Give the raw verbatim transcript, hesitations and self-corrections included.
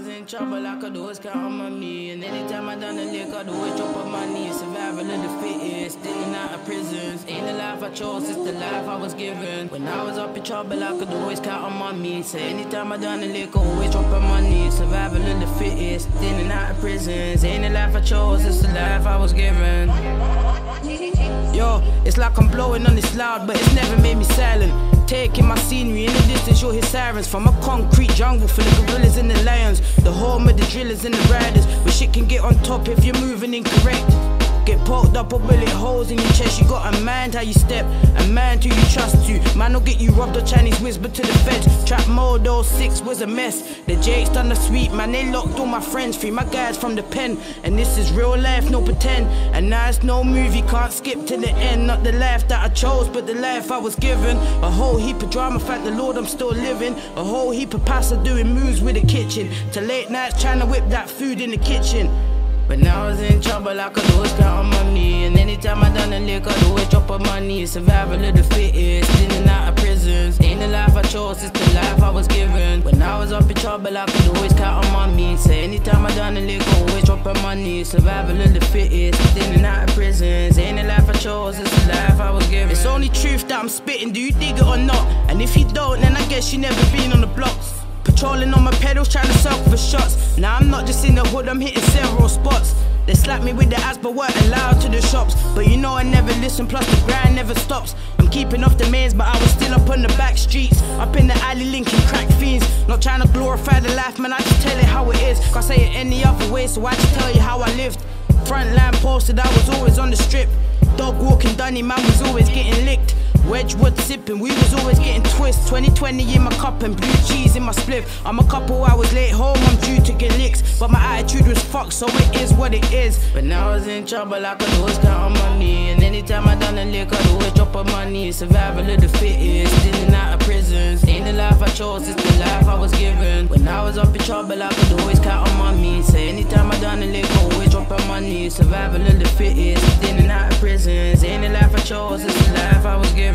was in trouble, I could always count on my me. And anytime I done a lick, I'd always drop on my knees. Survival of the fittest, in and out of prisons. Ain't the life I chose, it's the life I was given. When I was up in trouble, I could always count on my me. So anytime I done a lick, I'd always drop on my knees. Survival of the fittest, in and out of prisons. Ain't the life I chose, it's the life I was given. Yo, it's like I'm blowing on this loud, but it's never made me silent. Taking my scenery in the distance, you'll hear sirens from a concrete jungle full of gorillas and the lions, the home of the drillers and the riders, where shit can get on top if you're moving incorrect. Get poked up or bullet holes in your chest. You gotta mind how you step and mind who you trust to. Man will get you robbed or Chinese whisper to the feds. Trap mode oh six was a mess. The Jakes done the sweep, man, they locked all my friends. Free my guys from the pen. And this is real life, no pretend. And now it's no movie, can't skip to the end. Not the life that I chose, but the life I was given. A whole heap of drama, thank the Lord I'm still living. A whole heap of pasta doing moves with the kitchen. To late nights trying to whip that food in the kitchen. But now I was in trouble, I could always count on my me. And anytime I done a lick, I'd always drop on my knees. Survival of the fittest, in and out of prisons. Ain't the life I chose, it's the life I was given. When I was up in trouble, I could always count on my me. So anytime I done a lick, I'd always drop on my knees. Survival of the fittest, in and out of prisons. Ain't the life I chose, it's the life I was given. It's only truth that I'm spitting, do you dig it or not? And if you don't, then I guess you never been on the blocks. Patrolling on my pedals, trying to circle for shots. Now I'm not just in the hood, I'm hitting several spots. They slapped me with the ass, but weren't allowed to the shops. But you know I never listen, plus the grind never stops. I'm keeping off the mains, but I was still up on the back streets. Up in the alley linking crack fiends. Not trying to glorify the life, man, I just tell it how it is. Can't say it any other way, so I just tell you how I lived. Frontline posted, I was always on the strip. Dog walking dunny, man was always getting licked. Wedgwood sipping, we was always getting twist. Twenty twenty in my cup and blue cheese in my spliff. I'm a couple hours late home, I'm due to get licks. But my attitude was fucked, so it is what it is. But now I was in trouble, I could always count on my me. And anytime I done a lick, I'd always drop on my knees. Survival of the fittest, in and out of prisons. Ain't the life I chose, it's the life I was given. When I was up in trouble, I could always count on my me. So anytime I done a lick, I'd always drop on my knees. Survival of the fittest, in and out of prisons. Ain't the life I chose, it's the life I was given.